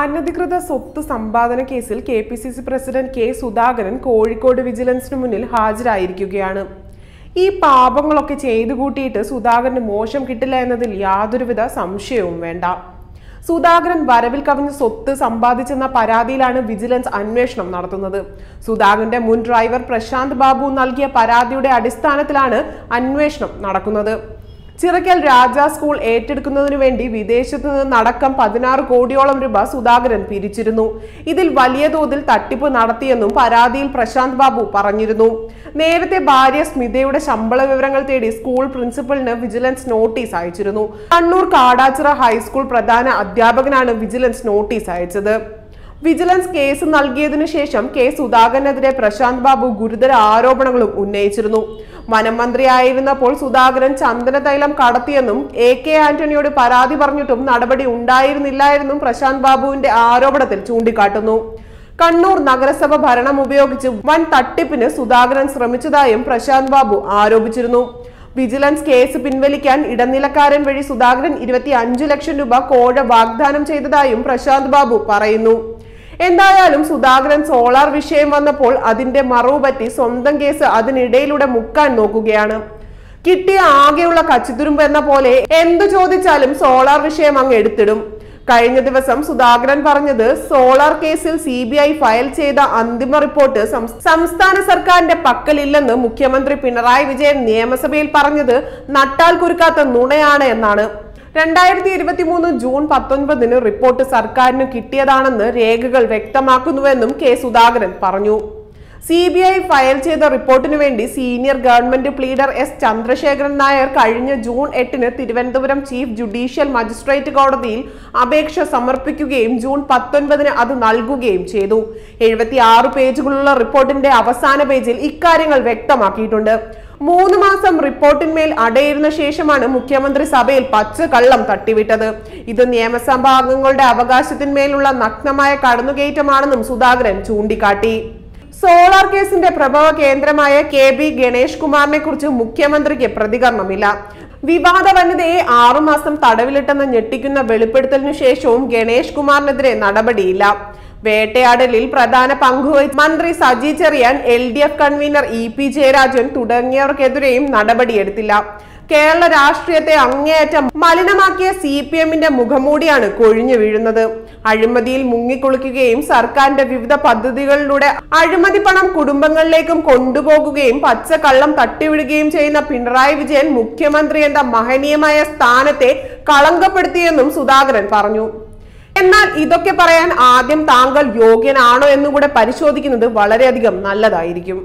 അനധികൃത സ്വത്ത് സമ്പാദന കേസിൽ KPCC president K Sudhakaran Kozhikode വിജിലൻസിന് മുന്നിൽ ഹാജരായിരിക്കുകയാണ്. ഈ പാപങ്ങളൊക്കെ ചെയ്തു കൂട്ടിയിട്ട് സുധാകരന് മോശം കിട്ടില്ല എന്നതിൽ യാതൊരുവിധ സംശയവും വേണ്ട. സുധാകരൻ വരവിൽ കവിഞ്ഞ് സ്വത്ത് സമ്പാദിച്ചെന്ന പരാതിയിലാണ് വിജിലൻസ് അന്വേഷണം നടത്തുന്നത്. സുധാകരന്റെ മുൻ ഡ്രൈവർ പ്രശാന്ത് ബാബു നൽകിയ പരാതിയുടെ അടിസ്ഥാനത്തിലാണ് അന്വേഷണം നടക്കുന്നത്. ചിറക്കൽ രാജാ സ്കൂൾ ഏറ്റെടുക്കുന്നതിനു വേണ്ടി വിദേശത്തു നിന്ന് അടക്കം 16 കോടിയോളം രൂപ സുധാകരൻ പിരിച്ചിരുന്നു. ഇതിൽ വലിയ തോതിൽ തട്ടിപ്പ് നടത്തിയെന്നും പരാതിയിൽ പ്രശാന്ത് ബാബു പറഞ്ഞിരുന്നു. നേരത്തെ ഭാര്യ സ്മിതയുടെ ശമ്പള വിവരങ്ങൾ തേടി സ്കൂൾ പ്രിൻസിപ്പലിന് വിജിലൻസ് നോട്ടീസ് അയച്ചിരുന്നു. കണ്ണൂർ കാടാച്ചിറ ഹൈസ്കൂൾ പ്രധാന അധ്യാപകനാണ് വിജിലൻസ് നോട്ടീസ് അയച്ചത്. വിജിലൻസ് കേസ് നൽകിയതിനു ശേഷം കെ സുധാകരനെതിരെ പ്രശാന്ത് ബാബു ഗുരുതര ആരോപണങ്ങളും ഉന്നയിച്ചിരുന്നു. വനം മന്ത്രിയായിരുന്നപ്പോൾ സുധാകരൻ ചന്ദന തൈലം കടത്തിയെന്നും AK ആന്റണിയോട് പരാതി പറഞ്ഞിട്ടും നടപടി ഉണ്ടായിരുന്നില്ലായെന്നും പ്രശാന്ത് ബാബുവിന്റെ ആരോപണത്തിൽ ചൂണ്ടിക്കാട്ടുന്നു. കണ്ണൂർ നഗരസഭ ഭരണം ഉപയോഗിച്ച് വൻ തട്ടിപ്പിന് സുധാകരൻ ശ്രമിച്ചതായും പ്രശാന്ത് ബാബു ആരോപിച്ചിരുന്നു. വിജിലൻസ് കേസ് പിൻവലിക്കാൻ ഇടനിലക്കാരൻ വഴി സുധാകരൻ 25 ലക്ഷം രൂപ കോഴ വാഗ്ദാനം ചെയ്തതായും പ്രശാന്ത് ബാബു പറയുന്നു. എന്തായാലും സുധാകരൻ സോളാർ വിഷയം വന്നപ്പോൾ അതിന്റെ മറവുപറ്റി സ്വന്തം കേസ് അതിനിടയിലൂടെ മുക്കാൻ നോക്കുകയാണ്. കിട്ടിയ ആകെയുള്ള കച്ചിത്തുരുമ്പ് എന്ന പോലെ എന്തു ചോദിച്ചാലും സോളാർ വിഷയം അങ്ങ് എടുത്തിടും. കഴിഞ്ഞ ദിവസം സുധാകരൻ പറഞ്ഞത് സോളാർ കേസിൽ CBI ഫയൽ ചെയ്ത അന്തിമ റിപ്പോർട്ട് സംസ്ഥാന സർക്കാരിന്റെ പക്കലില്ലെന്ന് മുഖ്യമന്ത്രി പിണറായി വിജയൻ നിയമസഭയിൽ പറഞ്ഞത് നട്ടാൽ കുരുക്കാത്ത നുണയാണ് എന്നാണ്. 2023 ജൂൺ 19 റിപ്പോർട്ട് സർക്കാരിന് കിട്ടിയതാണെന്ന് രേഖകൾ വ്യക്തമാക്കുന്നുവെന്നും കെ സുധാകരൻ പറഞ്ഞു. CBI ഫയൽ ചെയ്ത റിപ്പോർട്ടിനു വേണ്ടി senior government pleader S Chandrasekharan Nair കഴിഞ്ഞ June 8 Thiruvananthapuram chief judicial magistrate കോടതിയിൽ അപേക്ഷ സമർപ്പിക്കുകയും ജൂൺ 19 അത് നൽകുകയും ചെയ്തു. 76 പേജുകളുള്ള റിപ്പോർട്ടിന്റെ അവസാന പേജിൽ ഇക്കാര്യങ്ങൾ വ്യക്തമാക്കിയിട്ടുണ്ട്. 3 മാസം റിപ്പോർട്ടിന്മേൽ അടയിരുന്ന ശേഷമാണ് മുഖ്യമന്ത്രി സഭയിൽ പച്ചക്കള്ളം തട്ടിവിട്ടത്. ഇത് നിയമസഭാംഗങ്ങളുടെ അവകാശത്തിന്മേലുള്ള നഗ്നമായ കടന്നുകയറ്റമാണെന്നും സുധാകരൻ ചൂണ്ടിക്കാട്ടി. സോളാർ കേസിന്റെ പ്രഭവ കേന്ദ്രമായ KB ഗണേഷ് കുമാറിനെ കുറിച്ച് മുഖ്യമന്ത്രിക്ക് പ്രതികരണമില്ല. വിവാദ വനിതയെ 6 മാസം തടവിലിട്ടെന്ന് ഞെട്ടിക്കുന്ന വെളിപ്പെടുത്തലിനു ശേഷവും ഗണേഷ് കുമാറിനെതിരെ നടപടിയില്ല. വേട്ടയാടലിൽ പ്രധാന പങ്കുവഹിച്ച മന്ത്രി Saji Cherian, LDF convener EP Jayarajan തുടങ്ങിയവർക്കെതിരെയും നടപടിയെടുത്തില്ല. കേരള രാഷ്ട്രീയത്തെ അങ്ങേയറ്റം മലിനമാക്കിയ CPIM മുഖമൂടിയാണ് കൊഴിഞ്ഞു വീഴുന്നത്. അഴിമതിയിൽ മുങ്ങിക്കുളിക്കുകയും സർക്കാരിന്റെ വിവിധ പദ്ധതികളിലൂടെ അഴിമതി പണം കുടുംബങ്ങളിലേക്കും കൊണ്ടുപോകുകയും പച്ചക്കള്ളം തട്ടിവിടുകയും ചെയ്യുന്ന പിണറായി വിജയൻ മുഖ്യമന്ത്രി എന്ന മഹനീയമായ സ്ഥാനത്തെ കളങ്കപ്പെടുത്തിയെന്നും സുധാകരൻ പറഞ്ഞു. എന്നാൽ ഇതൊക്കെ പറയാൻ ആദ്യം താങ്കൾ യോഗ്യനാണോ എന്നുകൂടെ പരിശോധിക്കുന്നത് വളരെയധികം നല്ലതായിരിക്കും.